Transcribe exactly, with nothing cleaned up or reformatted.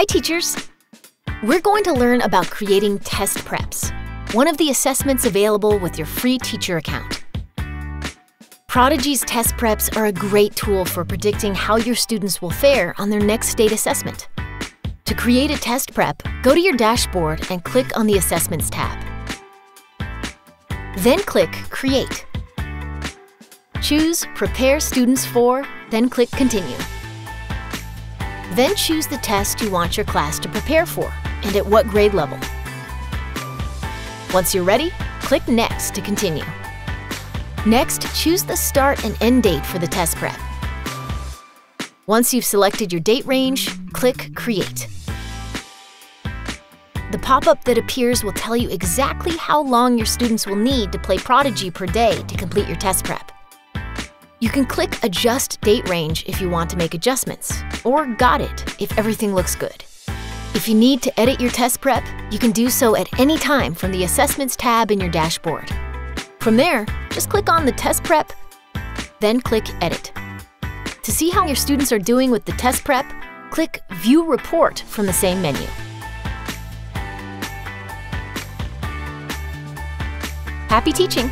Hi teachers! We're going to learn about creating test preps, one of the assessments available with your free teacher account. Prodigy's test preps are a great tool for predicting how your students will fare on their next state assessment. To create a test prep, go to your dashboard and click on the Assessments tab. Then click Create. Choose Prepare Students For, then click Continue. Then choose the test you want your class to prepare for and at what grade level. Once you're ready, click Next to continue. Next, choose the start and end date for the test prep. Once you've selected your date range, click Create. The pop-up that appears will tell you exactly how long your students will need to play Prodigy per day to complete your test prep. You can click Adjust Date Range if you want to make adjustments, or Got It if everything looks good. If you need to edit your test prep, you can do so at any time from the Assessments tab in your dashboard. From there, just click on the test prep, then click Edit. To see how your students are doing with the test prep, click View Report from the same menu. Happy teaching!